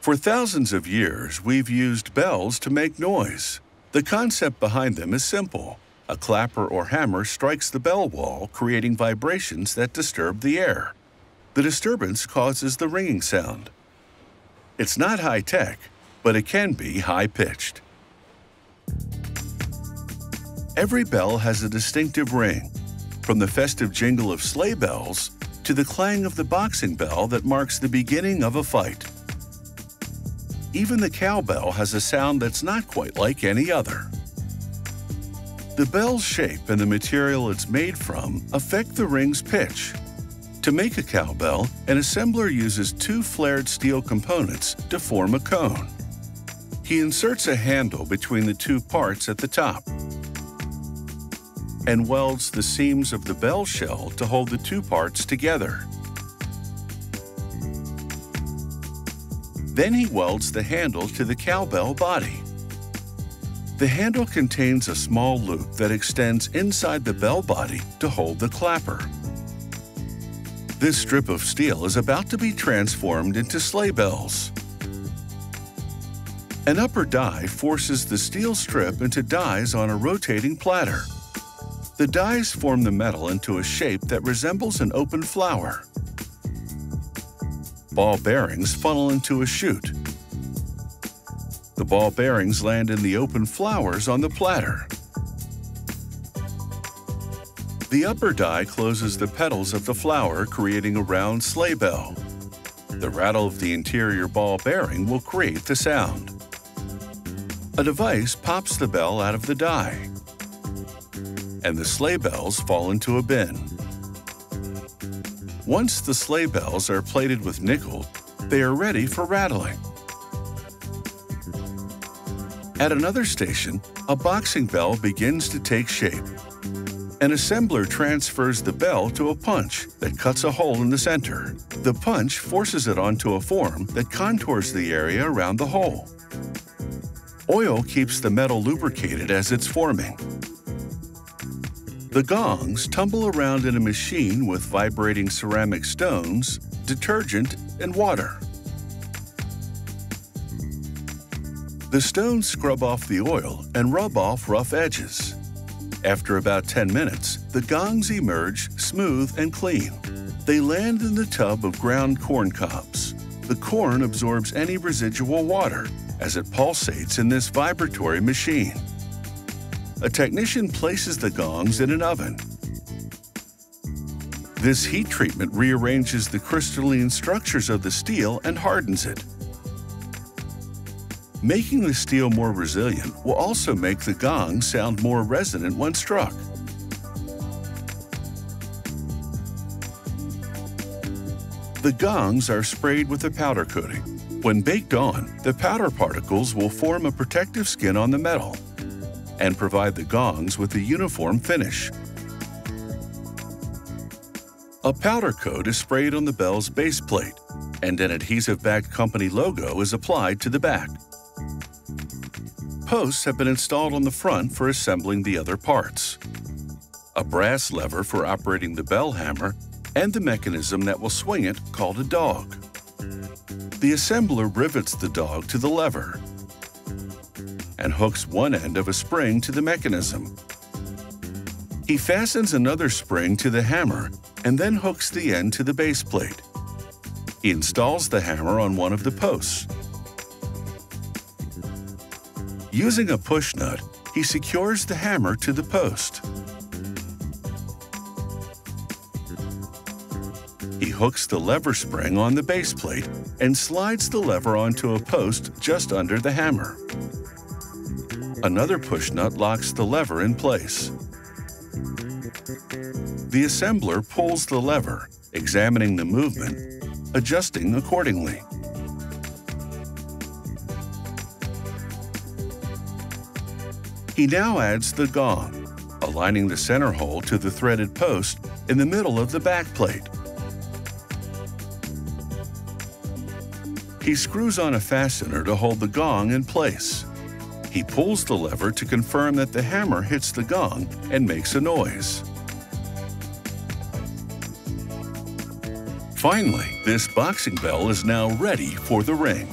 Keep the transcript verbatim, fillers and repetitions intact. For thousands of years, we've used bells to make noise. The concept behind them is simple. A clapper or hammer strikes the bell wall, creating vibrations that disturb the air. The disturbance causes the ringing sound. It's not high-tech, but it can be high-pitched. Every bell has a distinctive ring, from the festive jingle of sleigh bells to the clang of the boxing bell that marks the beginning of a fight. Even the cowbell has a sound that's not quite like any other. The bell's shape and the material it's made from affect the ring's pitch. To make a cowbell, an assembler uses two flared steel components to form a cone. He inserts a handle between the two parts at the top and welds the seams of the bell shell to hold the two parts together. Then he welds the handle to the cowbell body. The handle contains a small loop that extends inside the bell body to hold the clapper. This strip of steel is about to be transformed into sleigh bells. An upper die forces the steel strip into dies on a rotating platter. The dies form the metal into a shape that resembles an open flower. Ball bearings funnel into a chute. The ball bearings land in the open flowers on the platter. The upper die closes the petals of the flower, creating a round sleigh bell. The rattle of the interior ball bearing will create the sound. A device pops the bell out of the die, and the sleigh bells fall into a bin. Once the sleigh bells are plated with nickel, they are ready for rattling. At another station, a boxing bell begins to take shape. An assembler transfers the bell to a punch that cuts a hole in the center. The punch forces it onto a form that contours the area around the hole. Oil keeps the metal lubricated as it's forming. The gongs tumble around in a machine with vibrating ceramic stones, detergent, and water. The stones scrub off the oil and rub off rough edges. After about ten minutes, the gongs emerge smooth and clean. They land in the tub of ground corn cobs. The corn absorbs any residual water as it pulsates in this vibratory machine. A technician places the gongs in an oven. This heat treatment rearranges the crystalline structures of the steel and hardens it. Making the steel more resilient will also make the gong sound more resonant when struck. The gongs are sprayed with a powder coating. When baked on, the powder particles will form a protective skin on the metal and provide the gongs with a uniform finish. A powder coat is sprayed on the bell's base plate, and an adhesive-backed company logo is applied to the back. Posts have been installed on the front for assembling the other parts, a brass lever for operating the bell hammer, and the mechanism that will swing it, called a dog. The assembler rivets the dog to the lever and hooks one end of a spring to the mechanism. He fastens another spring to the hammer and then hooks the end to the base plate. He installs the hammer on one of the posts. Using a push nut, he secures the hammer to the post. He hooks the lever spring on the base plate and slides the lever onto a post just under the hammer. Another push nut locks the lever in place. The assembler pulls the lever, examining the movement, adjusting accordingly. He now adds the gong, aligning the center hole to the threaded post in the middle of the back plate. He screws on a fastener to hold the gong in place. He pulls the lever to confirm that the hammer hits the gong and makes a noise. Finally, this boxing bell is now ready for the ring.